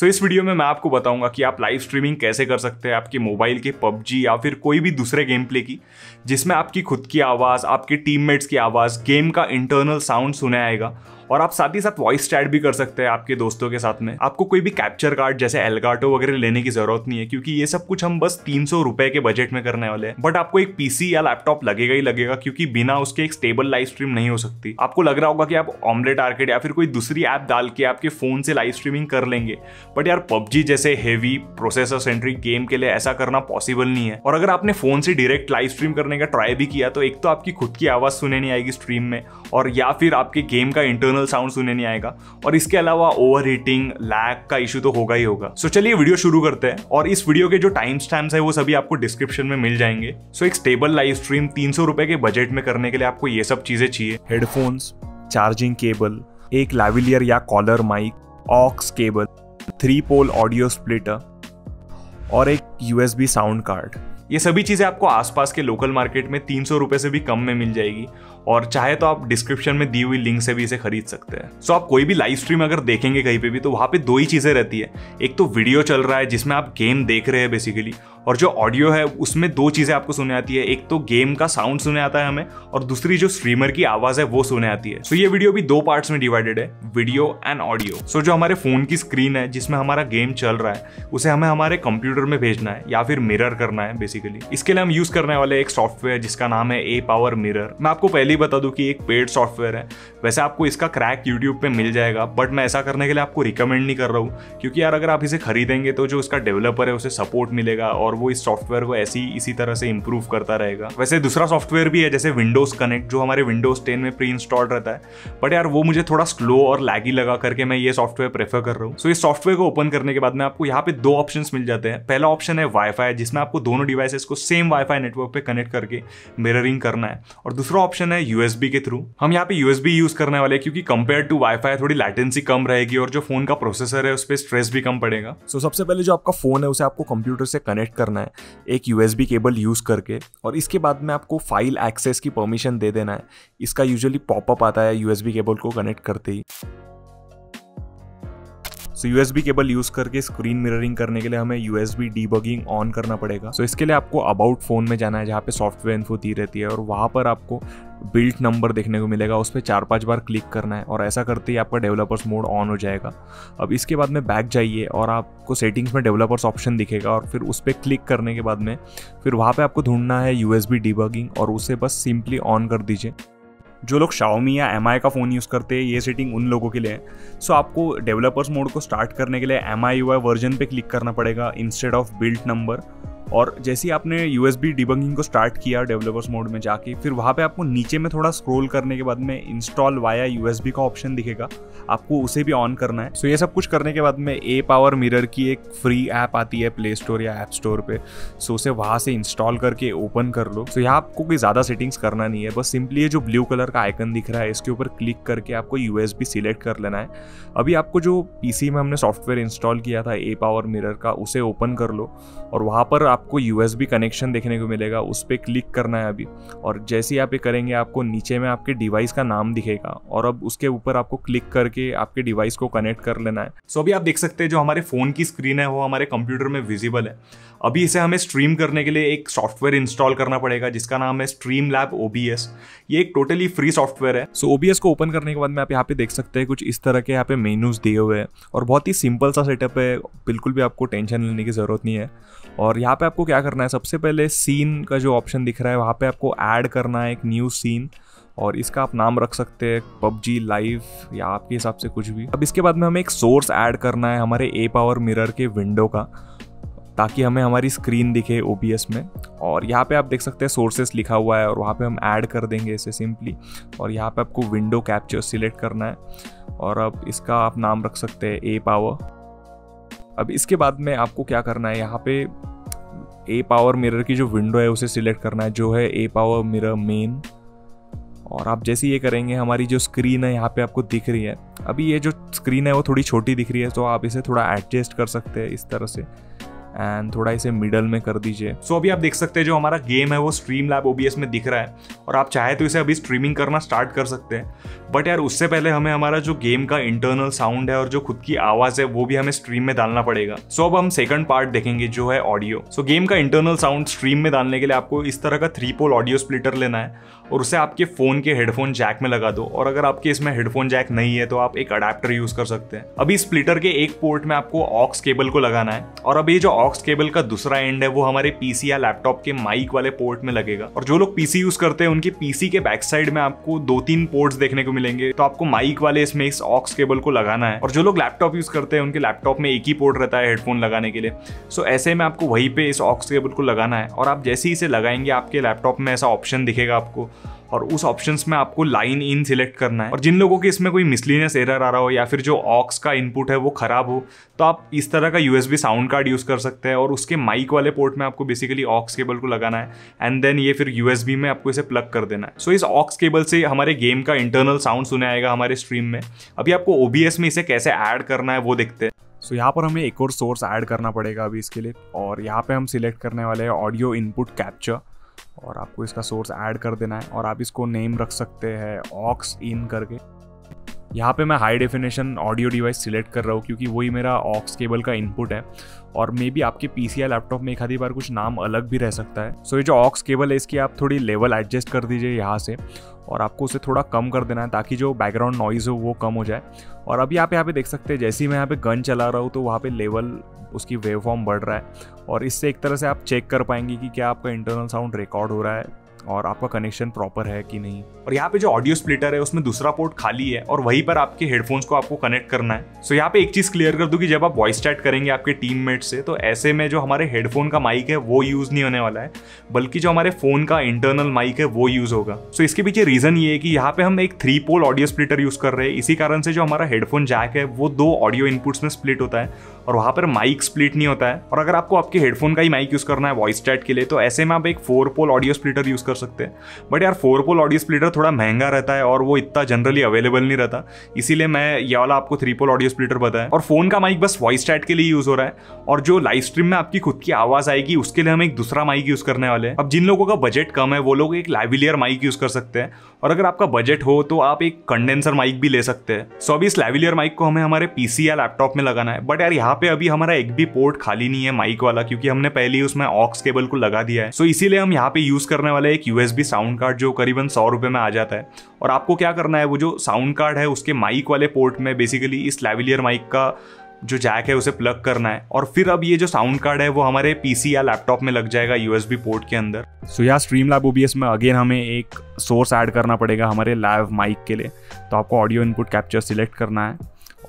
तो इस वीडियो में मैं आपको बताऊंगा कि आप लाइव स्ट्रीमिंग कैसे कर सकते हैं आपके मोबाइल के PUBG या फिर कोई भी दूसरे गेम प्ले की, जिसमें आपकी खुद की आवाज़, आपके टीममेट्स की आवाज़, गेम का इंटरनल साउंड सुना आएगा और आप साथ ही साथ वॉइस चैट भी कर सकते हैं आपके दोस्तों के साथ में। आपको कोई भी कैप्चर कार्ड जैसे एलगाटो वगैरह लेने की जरूरत नहीं है, क्योंकि ये सब कुछ हम बस 300 रुपए के बजट में करने वाले हैं। बट आपको एक पीसी या लैपटॉप लगेगा ही लगेगा, क्योंकि बिना उसके एक स्टेबल लाइव स्ट्रीम नहीं हो सकती। आपको लग रहा होगा कि आप ऑमलेट आर्केड या फिर कोई दूसरी ऐप डाल के आपके फोन से लाइव स्ट्रीमिंग कर लेंगे, बट यार PUBG जैसे हेवी प्रोसेसर सेंट्रिक गेम के लिए ऐसा करना पॉसिबल नहीं है। और अगर आपने फोन से डायरेक्ट लाइव स्ट्रीम करने का ट्राई भी किया तो एक तो आपकी खुद की आवाज सुने नहीं आएगी स्ट्रीम में, और या फिर आपके गेम का इंटरनल साउंड सुनने नहीं आएगा, और इसके अलावा ओवर हीटिंग लैग का इशू तो होगा ही होगा। सो चलिए वीडियो शुरू करते हैं, और इस वीडियो के जो टाइम स्टैम्प्स है वो सभी आपको डिस्क्रिप्शन में मिल जाएंगे। सो एक स्टेबल लाइव स्ट्रीम 300 रुपए के बजट में करने के लिए आपको ये सब चीजें चाहिए: हेडफोन्स, चार्जिंग केबल, एक लैवेलियर या collar mic, aux cable, 3 pole audio splitter और एक USB साउंड कार्ड। ये सभी चीज़ें आपको आसपास के लोकल मार्केट में 300 रुपए से भी कम में मिल जाएगी, और चाहे तो आप डिस्क्रिप्शन में दी हुई लिंक से भी इसे खरीद सकते हैं। सो आप कोई भी लाइव स्ट्रीम अगर देखेंगे कहीं पे भी, तो वहाँ पे दो ही चीज़ें रहती है: एक तो वीडियो चल रहा है जिसमें आप गेम देख रहे हैं बेसिकली, और जो ऑडियो है उसमें दो चीज़ें आपको सुने आती है, एक तो गेम का साउंड सुने आता है हमें, और दूसरी जो स्ट्रीमर की आवाज़ है वो सुने आती है। सो ये वीडियो भी दो पार्ट्स में डिवाइडेड है, वीडियो एंड ऑडियो। सो जो हमारे फ़ोन की स्क्रीन है जिसमें हमारा गेम चल रहा है, उसे हमें हमारे कंप्यूटर में भेजना है या फिर मिरर करना है बेसिकली। इसके लिए हम यूज़ करने वाले एक सॉफ्टवेयर जिसका नाम है ApowerMirror। मैं आपको पहले ही बता दूं कि एक पेड सॉफ्टवेयर है, वैसे आपको इसका क्रैक YouTube पे मिल जाएगा, बट मैं ऐसा करने के लिए आपको रिकमेंड नहीं कर रहा हूँ, क्योंकि यार अगर आप इसे खरीदेंगे तो जो इसका डेवलपर है उसे सपोर्ट मिलेगा और वो इस सॉफ्टवेयर को ऐसी इसी तरह से इंप्रूव करता रहेगा। वैसे दूसरा सॉफ्टवेयर भी है जैसे विंडोज़ कनेक्ट, जो हमारे विंडोज़ 10 में प्री इंस्टॉल्ड रहता है, बट यार वो मुझे थोड़ा स्लो और लैगी लगा करके मैं ये सॉफ्टवेयर प्रेफर कर रहा हूँ। सो इस सॉफ्टवेयर को ओपन करने के बाद में आपको यहाँ पे दो ऑप्शंस मिल जाते हैं। पहला ऑप्शन है वाईफाई, जिसमें आपको दोनों डिवाइसेस को सेम वाईफाई नेटवर्क पे कनेक्ट करके मिररिंग करना है, और दूसरा ऑप्शन है USB के थ्रू। हम यहाँ पे USB यूज करने वाले हैं, क्योंकि कंपेयर टू वाईफाई थोड़ी लैटेंसी कम रहेगी और जो फोन का प्रोसेसर है उस पर स्ट्रेस भी कम पड़ेगा। सो सबसे पहले जो आपका फोन है उसे आपको कंप्यूटर से कनेक्ट करना है एक USB केबल यूज करके, और इसके बाद में आपको फाइल एक्सेस की परमिशन दे देना है। इसका यूजुअली पॉपअप आता है USB केबल को कनेक्ट करते ही। सो USB केबल यूज़ करके स्क्रीन मिररिंग करने के लिए हमें USB डीबगिंग ऑन करना पड़ेगा। सो इसके लिए आपको अबाउट फ़ोन में जाना है, जहाँ पे सॉफ्टवेयर इन्फो दी रहती है, और वहाँ पर आपको बिल्ट नंबर देखने को मिलेगा, उस पर 4-5 बार क्लिक करना है, और ऐसा करते ही आपका डेवलपर्स मोड ऑन हो जाएगा। अब इसके बाद में बैक जाइए और आपको सेटिंग्स में डेवलपर्स ऑप्शन दिखेगा, और फिर उस पर क्लिक करने के बाद में फिर वहाँ पर आपको ढूंढना है USB डीबगिंग, और उसे बस सिंपली ऑन कर दीजिए। जो लोग Xiaomi या MIUI का फ़ोन यूज़ करते हैं, ये सेटिंग उन लोगों के लिए है। सो आपको डेवलपर्स मोड को स्टार्ट करने के लिए MIUI वर्जन पे क्लिक करना पड़ेगा इंस्टेड ऑफ बिल्ट नंबर, और जैसे ही आपने USB डिबगिंग को स्टार्ट किया डेवलपर्स मोड में जाके, फिर वहाँ पे आपको नीचे में थोड़ा स्क्रॉल करने के बाद में इंस्टॉल वाया USB का ऑप्शन दिखेगा, आपको उसे भी ऑन करना है। सो ये सब कुछ करने के बाद में ApowerMirror की एक फ्री ऐप आती है प्ले स्टोर या ऐप स्टोर पे, सो उसे वहाँ से इंस्टॉल करके ओपन कर लो। सो यहाँ आपको कोई ज़्यादा सेटिंग्स करना नहीं है, बस सिंपली ये जो ब्लू कलर का आइकन दिख रहा है इसके ऊपर क्लिक करके आपको USB सिलेक्ट कर लेना है। अभी आपको जो PC में हमने सॉफ्टवेयर इंस्टॉल किया था ApowerMirror का, उसे ओपन कर लो, और वहाँ पर आपको USB कनेक्शन देखने को मिलेगा, उस पर क्लिक करना है अभी। और जैसे ही आप ये करेंगे आपको नीचे में आपके डिवाइस का नाम दिखेगा, और अब उसके ऊपर आपको क्लिक करके आपके डिवाइस को कनेक्ट कर लेना है। सो अभी आप देख सकते हैं जो हमारे फ़ोन की स्क्रीन है वो हमारे कंप्यूटर में विजिबल है। अभी इसे हमें स्ट्रीम करने के लिए एक सॉफ्टवेयर इंस्टॉल करना पड़ेगा जिसका नाम है Streamlabs OBS। ये एक टोटली फ्री सॉफ्टवेयर है। सो OBS को ओपन करने के बाद में आप यहाँ पे देख सकते हैं कुछ इस तरह के यहाँ पे मेनूज दिए हुए हैं, और बहुत ही सिंपल सा सेटअप है, बिल्कुल भी आपको टेंशन लेने की ज़रूरत नहीं है। और यहाँ पे आपको क्या करना है, सबसे पहले सीन का जो ऑप्शन दिख रहा है वहाँ पे आपको ऐड करना है एक न्यू सीन, और इसका आप नाम रख सकते हैं PUBG लाइव या आपके हिसाब से कुछ भी। अब इसके बाद में हमें एक सोर्स ऐड करना है हमारे ApowerMirror के विंडो का, ताकि हमें हमारी स्क्रीन दिखे OBS में। और यहाँ पे आप देख सकते हैं सोर्सेस लिखा हुआ है, और वहाँ पे हम ऐड कर देंगे इसे सिंपली, और यहाँ पे आपको विंडो कैप्चर सिलेक्ट करना है, और अब इसका आप नाम रख सकते हैं ApowerMirror। अब इसके बाद में आपको क्या करना है, यहाँ पे ApowerMirror की जो विंडो है उसे सिलेक्ट करना है, जो है ApowerMirror मेन, और आप जैसे ये करेंगे हमारी जो स्क्रीन है यहाँ पे आपको दिख रही है। अभी ये जो स्क्रीन है वो थोड़ी छोटी दिख रही है, तो आप इसे थोड़ा एडजस्ट कर सकते हैं इस तरह से, एंड थोड़ा इसे मिडल में कर दीजिए। सो अभी आप देख सकते हैं जो हमारा गेम है वो स्ट्रीमलैब ओबीएस में दिख रहा है और आप चाहे तो इसे अभी स्ट्रीमिंग करना स्टार्ट कर सकते हैं। बट यार उससे पहले हमें हमारा जो गेम का इंटरनल साउंड है और जो खुद की आवाज़ है वो भी हमें स्ट्रीम में डालना पड़ेगा। सो अब हम सेकंड पार्ट देखेंगे जो है ऑडियो। सो गेम का इंटरनल साउंड स्ट्रीम में डालने के लिए आपको इस तरह का 3-पोल ऑडियो स्प्लिटर लेना है और उसे आपके फ़ोन के हेडफोन जैक में लगा दो। और अगर आपके इसमें हेडफोन जैक नहीं है तो आप एक अडेप्टर यूज़ कर सकते हैं। अभी स्प्लिटर के एक पोर्ट में आपको ऑक्स केबल को लगाना है और अब ये जो ऑक्स केबल का दूसरा एंड है वो हमारे पीसी या लैपटॉप के माइक वाले पोर्ट में लगेगा। और जो लोग पीसी यूज करते हैं उनके पीसी के बैक साइड में आपको 2-3 पोर्ट्स देखने को मिलेंगे, तो आपको माइक वाले इसमें इस ऑक्स केबल को लगाना है। और जो लोग लैपटॉप यूज करते हैं उनके लैपटॉप में एक ही पोर्ट रहता है हेडफोन लगाने के लिए। सो ऐसे में आपको वहीं पे इस ऑक्स केबल को लगाना है और आप जैसे ही इसे लगाएंगे आपके लैपटॉप में ऐसा ऑप्शन दिखेगा आपको और उस ऑप्शंस में आपको लाइन इन सिलेक्ट करना है। और जिन लोगों के इसमें कोई मिसलिनियस एरर आ रहा हो या फिर जो ऑक्स का इनपुट है वो खराब हो तो आप इस तरह का यूएसबी साउंड कार्ड यूज़ कर सकते हैं और उसके माइक वाले पोर्ट में आपको बेसिकली ऑक्स केबल को लगाना है एंड देन ये फिर यूएसबी में आपको इसे प्लग कर देना है। सो इस ऑक्स केबल से हमारे गेम का इंटरनल साउंड सुना आएगा हमारे स्ट्रीम में। अभी आपको ओबीएस में इसे कैसे ऐड करना है वो देखते हैं। सो यहाँ पर हमें एक और सोर्स ऐड करना पड़ेगा अभी इसके लिए और यहाँ पर हम सिलेक्ट करने वाले हैं ऑडियो इनपुट कैप्चर और आपको इसका सोर्स ऐड कर देना है और आप इसको नेम रख सकते हैं ऑक्स इन करके। यहाँ पे मैं high definition audio device select कर रहा हूँ क्योंकि वही मेरा ऑक्स केबल का इनपुट है और मे बी आपके पीसी या लैपटॉप में एक आधी बार कुछ नाम अलग भी रह सकता है। सो ये जो ऑक्स केबल है इसकी आप थोड़ी लेवल एडजस्ट कर दीजिए यहाँ से और आपको उसे थोड़ा कम कर देना है ताकि जो बैकग्राउंड नॉइज़ हो वो कम हो जाए। और अभी आप यहाँ पे देख सकते हैं जैसे ही मैं यहाँ पे गन चला रहा हूँ तो वहाँ पे लेवल उसकी वेवफॉर्म बढ़ रहा है और इससे एक तरह से आप चेक कर पाएंगे कि क्या आपका इंटरनल साउंड रिकॉर्ड हो रहा है और आपका कनेक्शन प्रॉपर है कि नहीं। और यहाँ पे जो ऑडियो स्प्लिटर है उसमें दूसरा पोर्ट खाली है और वहीं पर आपके हेडफोन्स को आपको कनेक्ट करना है। सो यहाँ पे एक चीज़ क्लियर कर दूँ कि जब आप वॉइस चैट करेंगे आपके टीममेट से तो ऐसे में जो हमारे हेडफोन का माइक है वो यूज़ नहीं होने वाला है बल्कि जो हमारे फ़ोन का इंटरनल माइक है वो यूज़ होगा। सो इसके पीछे रीज़न ये है कि यहाँ पर हम एक 3-पोल ऑडियो स्प्लिटर यूज़ कर रहे हैं। इसी कारण से जो हमारा हेडफोन जैक है वो 2 ऑडियो इनपुट्स में स्प्लिट होता है और वहाँ पर माइक स्प्लिट नहीं होता है। और अगर आपको आपके हेडफोन का ही माइक यूज़ करना है वॉइस चैट के लिए तो ऐसे में आप एक 4-पोल ऑडियो स्प्लिटर यूज़ कर सकते हैं। बट यार 4-पोल ऑडियो स्प्लिटर थोड़ा महंगा रहता है और वो इतना जनरली अवेलेबल नहीं रहता, इसीलिए मैं ये वाला आपको 3-पोल ऑडियो स्प्लिटर बताया। और फ़ोन का माइक बस वॉइस चैट के लिए यूज़ हो रहा है और जो लाइव स्ट्रीम में आपकी खुद की आवाज़ आएगी उसके लिए हम एक दूसरा माइक यूज़ करने वाले हैं। अब जिन लोगों का बजट कम है वो लोग एक लैविलियर माइक यूज़ कर सकते हैं और अगर आपका बजट हो तो आप एक कंडेंसर माइक भी ले सकते हैं। सो अभी इस लैविलियर माइक को हमें हमारे पीसी या लैपटॉप में लगाना है। बट यार यहाँ पे अभी हमारा एक भी पोर्ट खाली नहीं है माइक वाला क्योंकि हमने पहले ही उसमें ऑक्स केबल को लगा दिया है। सो इसीलिए हम यहाँ पे यूज़ करने वाले एक यूएसबी साउंड कार्ड जो करीबन 100 रुपये में आ जाता है। और आपको क्या करना है वो जो साउंड कार्ड है उसके माइक वाले पोर्ट में बेसिकली इस लैविलियर माइक का जो जैक है उसे प्लग करना है और फिर अब ये जो साउंड कार्ड है वो हमारे पीसी या लैपटॉप में लग जाएगा यूएसबी पोर्ट के अंदर। सो यहाँ स्ट्रीमलैब ओबीएस में अगेन हमें एक सोर्स ऐड करना पड़ेगा हमारे लाइव माइक के लिए, तो आपको ऑडियो इनपुट कैप्चर सिलेक्ट करना है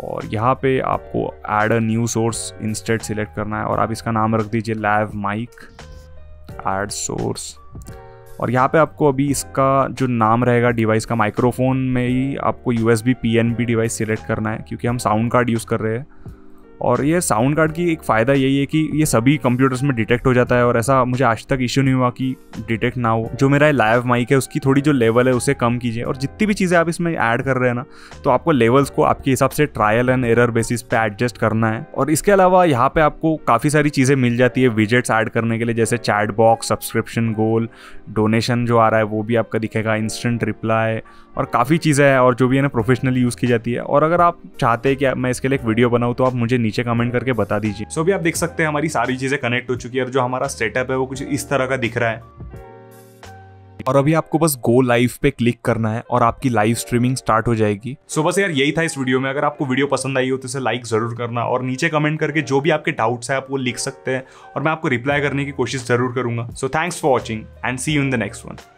और यहाँ पे आपको add a new source instead select करना है और आप इसका नाम रख दीजिए लाइव माइक ऐड सोर्स। और यहाँ पे आपको अभी इसका जो नाम रहेगा डिवाइस का माइक्रोफोन में ही आपको USB PNB डिवाइस सिलेक्ट करना है क्योंकि हम साउंड कार्ड यूज़ कर रहे हैं। और ये साउंड कार्ड की एक फ़ायदा यही है कि ये सभी कंप्यूटर्स में डिटेक्ट हो जाता है और ऐसा मुझे आज तक इश्यू नहीं हुआ कि डिटेक्ट ना हो। जो मेरा लाइव माइक है उसकी थोड़ी जो लेवल है उसे कम कीजिए और जितनी भी चीज़ें आप इसमें ऐड कर रहे हैं ना तो आपको लेवल्स को आपके हिसाब से ट्रायल एंड एरर बेसिस पे एडजस्ट करना है। और इसके अलावा यहाँ पर आपको काफ़ी सारी चीज़ें मिल जाती है विजेट्स ऐड करने के लिए, जैसे chat box, subscription goal, donation जो आ रहा है वो भी आपका दिखेगा, इंस्टेंट रिप्लाई और काफ़ी चीज़ें हैं और जो भी है ना प्रोफेशनली यूज़ की जाती है। और अगर आप चाहते हैं कि मैं इसके लिए एक वीडियो बनाऊँ तो आप मुझे नीचे कमेंट करके बता दीजिए। सो भी आप देख सकते हैं हमारी सारी चीज़ें कनेक्ट हो चुकी है और जो हमारा सेटअप है वो कुछ इस तरह का दिख रहा है। और अभी आपको बस गो लाइव पे क्लिक करना है और आपकी लाइव स्ट्रीमिंग स्टार्ट हो जाएगी। सो बस यार यही था इस वीडियो में। अगर आपको वीडियो पसंद आई हो तो इसे लाइक ज़रूर करना और नीचे कमेंट करके जो भी आपके डाउट्स हैं आप वो लिख सकते हैं और मैं आपको रिप्लाई करने की कोशिश ज़रूर करूँगा। So thanks for watching and see you in the next one.